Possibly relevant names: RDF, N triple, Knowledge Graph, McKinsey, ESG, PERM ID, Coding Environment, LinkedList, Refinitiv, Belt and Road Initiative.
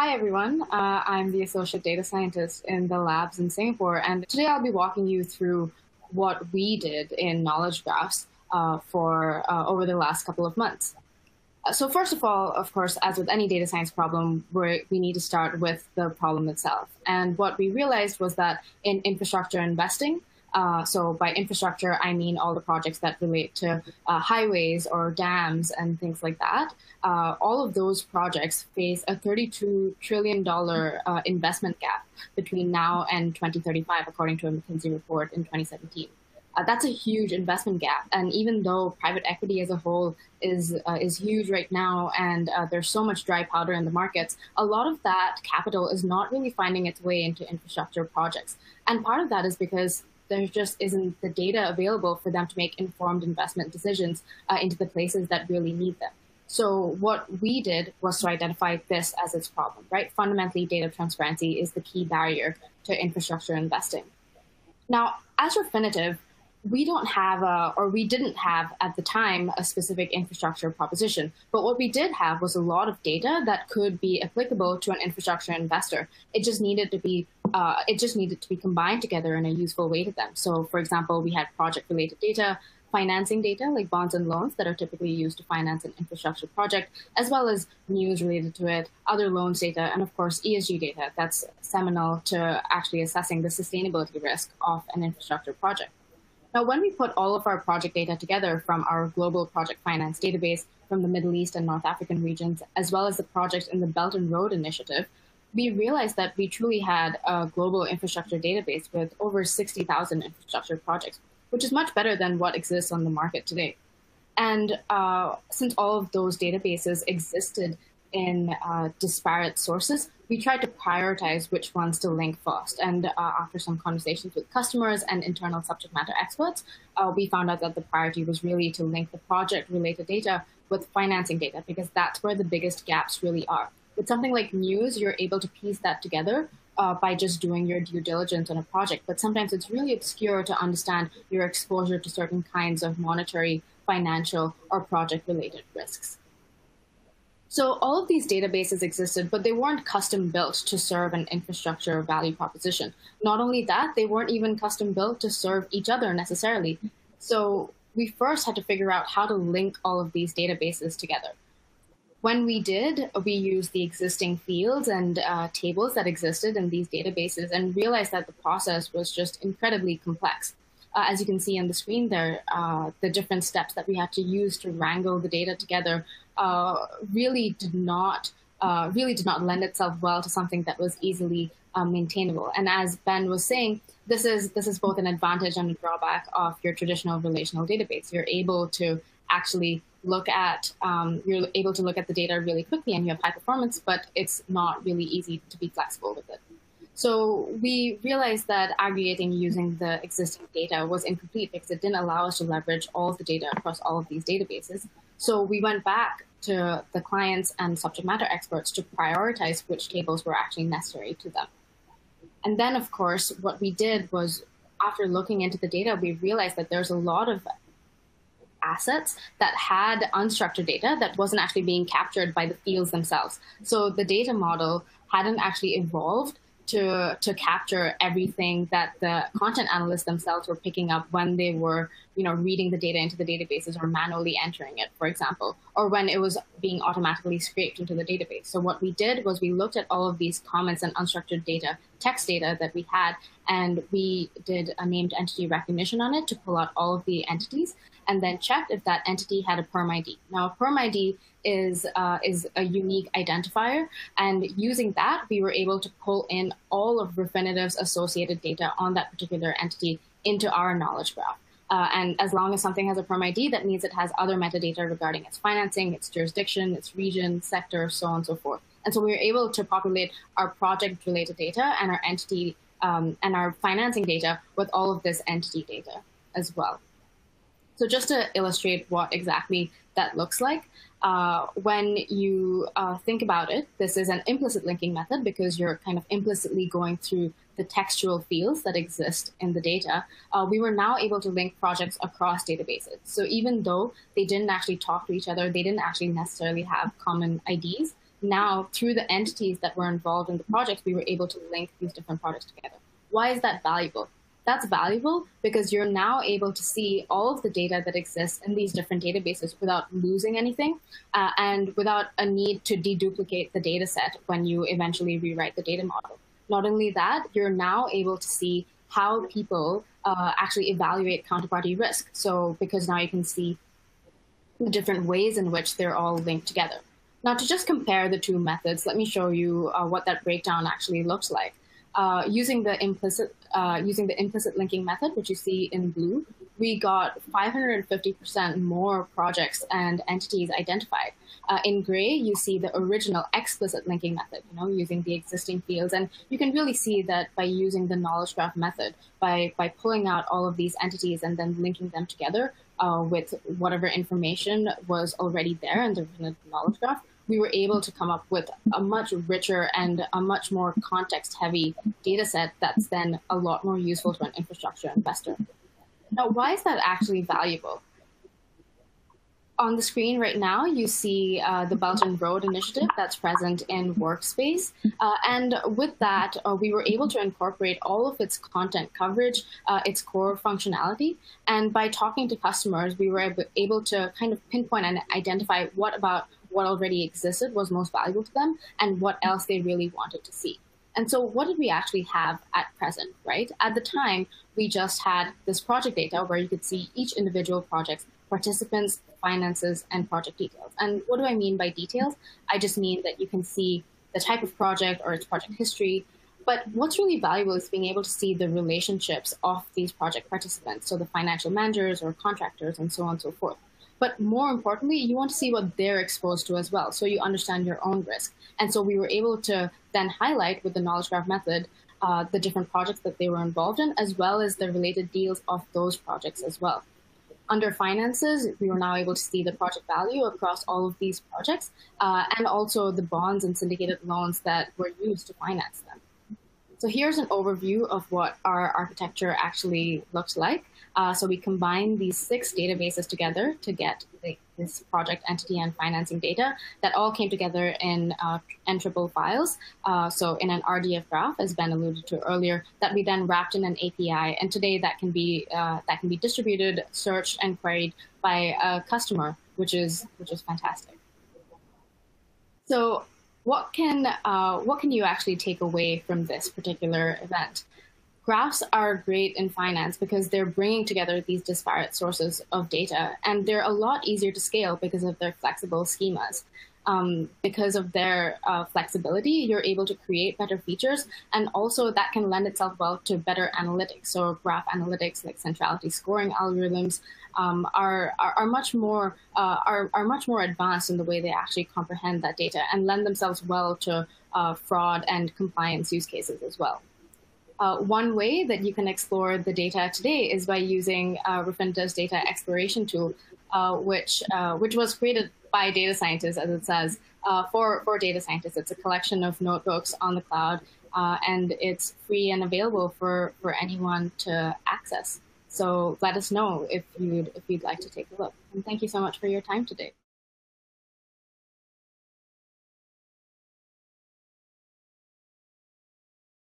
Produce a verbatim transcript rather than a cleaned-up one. Hi everyone, uh, I'm the Associate Data Scientist in the labs in Singapore, and today I'll be walking you through what we did in Knowledge Graphs uh, for uh, over the last couple of months. So first of all, of course, as with any data science problem, we need to start with the problem itself. And what we realized was that in infrastructure investing, Uh, so by infrastructure, I mean all the projects that relate to uh, highways or dams and things like that. Uh, all of those projects face a thirty-two trillion dollars uh, investment gap between now and twenty thirty-five, according to a McKinsey report in twenty seventeen. Uh, that's a huge investment gap. And even though private equity as a whole is, uh, is huge right now, and uh, there's so much dry powder in the markets, a lot of that capital is not really finding its way into infrastructure projects. And part of that is because there just isn't the data available for them to make informed investment decisions uh, into the places that really need them. So what we did was to identify this as its problem, right? Fundamentally, data transparency is the key barrier to infrastructure investing. Now, as Refinitiv, we don't have, a, or we didn't have at the time, a specific infrastructure proposition. But what we did have was a lot of data that could be applicable to an infrastructure investor. It just needed to be, uh, it just needed to be combined together in a useful way to them. So, for example, we had project-related data, financing data like bonds and loans that are typically used to finance an infrastructure project, as well as news related to it, other loans data, and of course E S G data that's seminal to actually assessing the sustainability risk of an infrastructure project. Now, when we put all of our project data together from our global project finance database from the Middle East and North African regions, as well as the projects in the Belt and Road Initiative, we realized that we truly had a global infrastructure database with over sixty thousand infrastructure projects, which is much better than what exists on the market today. And uh, since all of those databases existed in uh, disparate sources, we tried to prioritize which ones to link first. And uh, after some conversations with customers and internal subject matter experts, uh, we found out that the priority was really to link the project-related data with financing data, because that's where the biggest gaps really are. With something like news, you're able to piece that together uh, by just doing your due diligence on a project. But sometimes it's really obscure to understand your exposure to certain kinds of monetary, financial, or project-related risks. So all of these databases existed, but they weren't custom built to serve an infrastructure value proposition. Not only that, they weren't even custom built to serve each other necessarily. So we first had to figure out how to link all of these databases together. When we did, we used the existing fields and uh, tables that existed in these databases and realized that the process was just incredibly complex. Uh, as you can see on the screen there, uh, the different steps that we had to use to wrangle the data together uh, really did not uh, really did not lend itself well to something that was easily uh, maintainable. And as Ben was saying, this is this is both an advantage and a drawback of your traditional relational database. You're able to actually look at um, you're able to look at the data really quickly, and you have high performance, but it's not really easy to be flexible with it. So we realized that aggregating using the existing data was incomplete because it didn't allow us to leverage all of the data across all of these databases. So we went back to the clients and subject matter experts to prioritize which tables were actually necessary to them. And then, of course, what we did was, after looking into the data, we realized that there's a lot of assets that had unstructured data that wasn't actually being captured by the fields themselves. So the data model hadn't actually evolved To, to capture everything that the content analysts themselves were picking up when they were, you know, reading the data into the databases or manually entering it, for example, or when it was being automatically scraped into the database. So what we did was we looked at all of these comments and unstructured data, text data that we had, and we did a named entity recognition on it to pull out all of the entities, and then checked if that entity had a PERM I D. Now, a PERM I D is uh, is a unique identifier, and using that, we were able to pull in all of Refinitiv's associated data on that particular entity into our knowledge graph. Uh, and as long as something has a PERM I D, that means it has other metadata regarding its financing, its jurisdiction, its region, sector, so on and so forth. And so we were able to populate our project-related data and our entity um, and our financing data with all of this entity data as well. So just to illustrate what exactly that looks like, uh, when you uh, think about it, this is an implicit linking method because you're kind of implicitly going through the textual fields that exist in the data. Uh, we were now able to link projects across databases. So even though they didn't actually talk to each other, they didn't actually necessarily have common I Ds, now through the entities that were involved in the project, we were able to link these different projects together. Why is that valuable? That's valuable because you're now able to see all of the data that exists in these different databases without losing anything uh, and without a need to deduplicate the data set when you eventually rewrite the data model. Not only that, you're now able to see how people uh, actually evaluate counterparty risk. So because now you can see the different ways in which they're all linked together. Now, to just compare the two methods, let me show you uh, what that breakdown actually looks like. Uh, using the implicit uh, using the implicit linking method, which you see in blue, we got five hundred fifty percent more projects and entities identified. Uh, in gray, you see the original explicit linking method, you know, using the existing fields, and you can really see that by using the knowledge graph method, by by pulling out all of these entities and then linking them together uh, with whatever information was already there in the original knowledge graph, we were able to come up with a much richer and a much more context-heavy data set that's then a lot more useful to an infrastructure investor. Now, why is that actually valuable? On the screen right now, you see uh, the Belt and Road Initiative that's present in Workspace. Uh, and with that, uh, we were able to incorporate all of its content coverage, uh, its core functionality. And by talking to customers, we were able to kind of pinpoint and identify what about what already existed was most valuable to them and what else they really wanted to see. And so what did we actually have at present, right? At the time, we just had this project data where you could see each individual project's participants, finances, and project details. And what do I mean by details? I just mean that you can see the type of project or its project history. But what's really valuable is being able to see the relationships of these project participants, so the financial managers or contractors and so on and so forth. But more importantly, you want to see what they're exposed to as well, so you understand your own risk. And so we were able to then highlight with the knowledge graph method uh, the different projects that they were involved in, as well as the related deals of those projects as well. Under finances, we were now able to see the project value across all of these projects, uh, and also the bonds and syndicated loans that were used to finance them. So here's an overview of what our architecture actually looks like. Uh, so we combine these six databases together to get the, this project entity and financing data that all came together in uh, N triple files. Uh, so in an R D F graph, as Ben alluded to earlier, that we then wrapped in an A P I. And today that can be uh, that can be distributed, searched, and queried by a customer, which is which is fantastic. So what can uh, what can you actually take away from this particular event? Graphs are great in finance because they're bringing together these disparate sources of data, and they're a lot easier to scale because of their flexible schemas. Um, because of their uh, flexibility, you're able to create better features, and also that can lend itself well to better analytics. So graph analytics like centrality scoring algorithms um, are, are are much more uh, are are much more advanced in the way they actually comprehend that data and lend themselves well to uh, fraud and compliance use cases as well. Uh, one way that you can explore the data today is by using uh, Refinitiv's data exploration tool, uh, which uh, which was created by data scientists, as it says, uh, for, for data scientists. It's a collection of notebooks on the cloud, uh, and it's free and available for, for anyone to access. So let us know if you'd, if you'd like to take a look. And thank you so much for your time today.